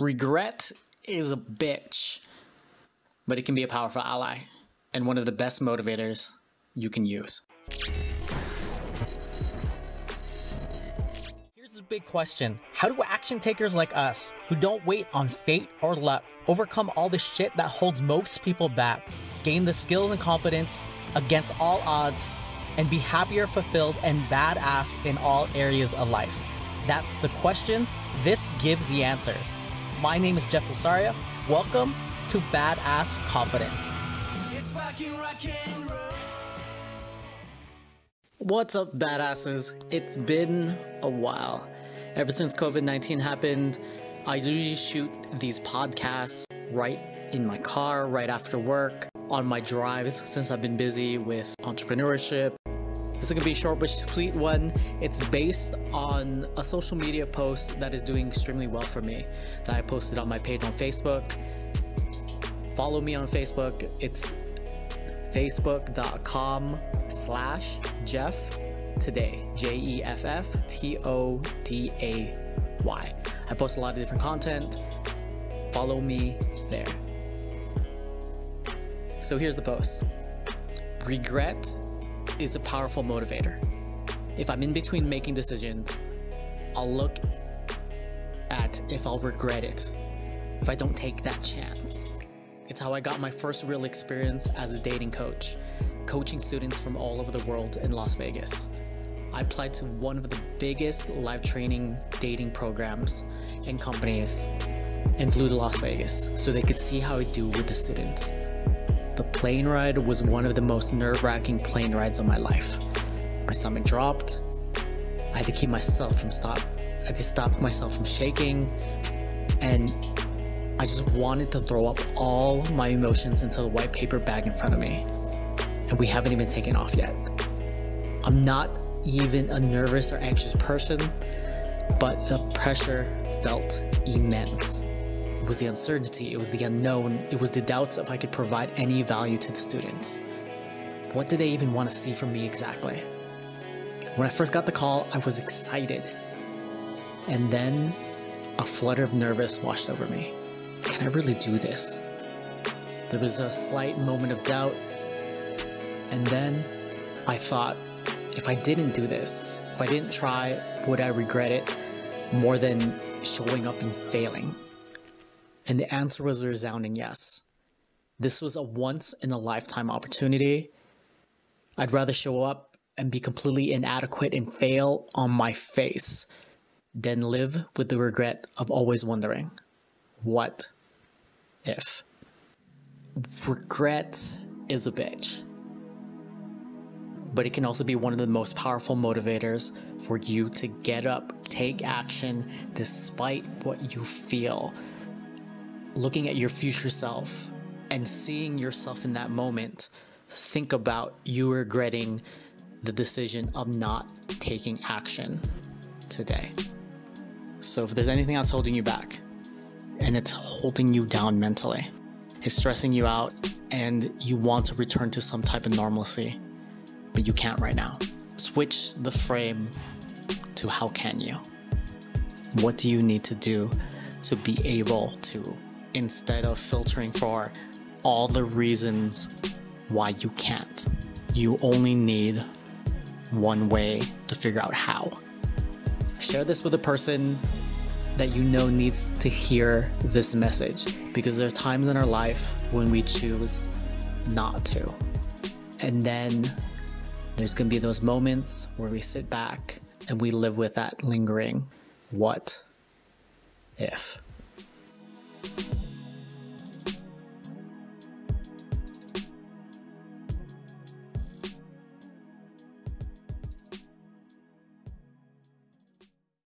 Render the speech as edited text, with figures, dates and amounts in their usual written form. Regret is a bitch, but it can be a powerful ally and one of the best motivators you can use. Here's the big question. How do action takers like us, who don't wait on fate or luck, overcome all the shit that holds most people back, gain the skills and confidence against all odds, and be happier, fulfilled, and badass in all areas of life? That's the question. This gives the answers. My name is Jeff Losaria. Welcome to Badass Confidence. It's fucking rock and roll. What's up, badasses? It's been a while. Ever since COVID-19 happened, I usually shoot these podcasts right in my car, right after work, on my drives, since I've been busy with entrepreneurship. This is going to be a short but sweet one. It's based on a social media post that is doing extremely well for me, that I posted on my page on Facebook. Follow me on Facebook. It's facebook.com/JeffToday, JEFFTODAY. I post a lot of different content. Follow me there. So here's the post. Regret is a powerful motivator. If I'm in between making decisions, I'll look at if I'll regret it if I don't take that chance. It's how I got my first real experience as a dating coach, coaching students from all over the world in Las Vegas. I applied to one of the biggest live training dating programs and companies and flew to Las Vegas so they could see how I do with the students. The plane ride was one of the most nerve-wracking plane rides of my life. My stomach dropped. I had to keep myself from stop myself from shaking, and I just wanted to throw up all my emotions into the white paper bag in front of me. And we haven't even taken off yet. I'm not even a nervous or anxious person, but the pressure felt immense. It was the uncertainty, it was the unknown, it was the doubts if I could provide any value to the students. What did they even want to see from me exactly? When I first got the call, I was excited. And then a flutter of nervousness washed over me. Can I really do this? There was a slight moment of doubt. And then I thought, if I didn't do this, if I didn't try, would I regret it more than showing up and failing? And the answer was a resounding yes. This was a once-in-a-lifetime opportunity. I'd rather show up and be completely inadequate and fail on my face than live with the regret of always wondering, what if? Regret is a bitch, but it can also be one of the most powerful motivators for you to get up, take action, despite what you feel. Looking at your future self and seeing yourself in that moment, think about you regretting the decision of not taking action today. So if there's anything that's holding you back and it's holding you down mentally, it's stressing you out and you want to return to some type of normalcy, but you can't right now, switch the frame to how can you? What do you need to do to be able to, instead of filtering for all the reasons why you can't? You only need one way to figure out how. Share this with a person that you know needs to hear this message, because there are times in our life when we choose not to. And then there's going to be those moments where we sit back and we live with that lingering, what if?